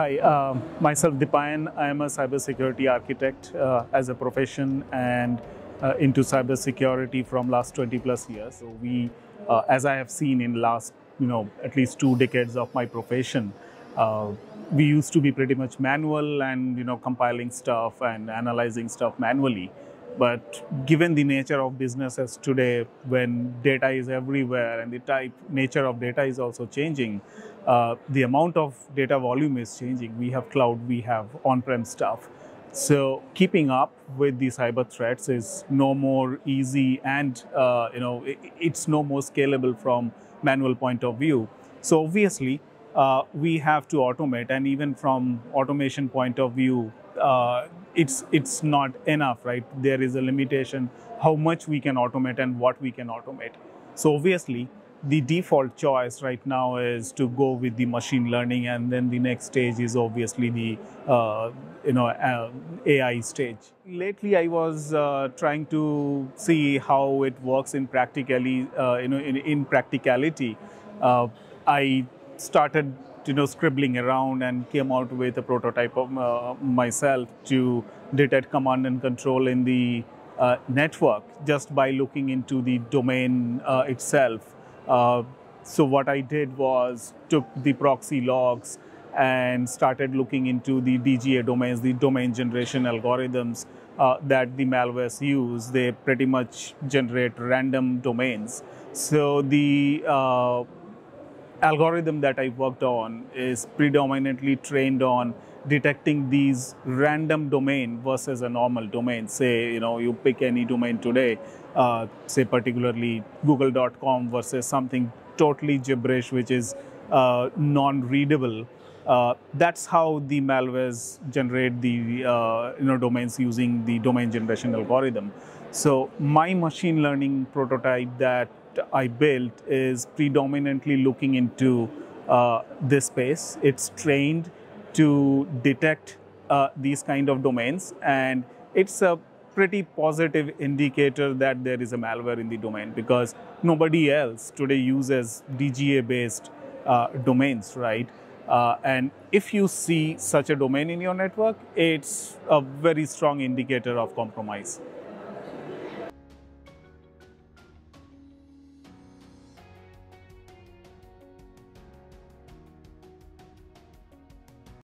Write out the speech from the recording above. Hi, myself Deepayan. I am a cybersecurity architect as a profession and into cybersecurity from last 20+ years. So we, as I have seen in last, at least 2 decades of my profession, we used to be pretty much manual and compiling stuff and analyzing stuff manually. But given the nature of businesses today, when data is everywhere and the nature of data is also changing, the amount of data volume is changing. We have cloud, we have on-prem stuff. So keeping up with the cyber threats is no more easy, and it's no more scalable from manual point of view. So obviously, we have to automate, and even from automation point of view, it's not enough, right? There is a limitation how much we can automate and what we can automate. So obviously, the default choice right now is to go with the machine learning, and then the next stage is obviously the AI stage. Lately, I was trying to see how it works in practically, in practicality. I started scribbling around and came out with a prototype of myself to detect command and control in the network just by looking into the domain itself. So what I did was took the proxy logs and started looking into the DGA domains, the domain generation algorithms that the malwares use. They pretty much generate random domains. So the algorithm that I worked on is predominantly trained on detecting these random domain versus a normal domain. Say, you pick any domain today, say particularly google.com versus something totally gibberish, which is non-readable. That's how the malwares generate the domains using the domain generation algorithm. So my machine learning prototype that I built is predominantly looking into this space. It's trained to detect these kind of domains, and it's a pretty positive indicator that there is a malware in the domain, because nobody else today uses DGA-based domains, right? And if you see such a domain in your network, it's a very strong indicator of compromise.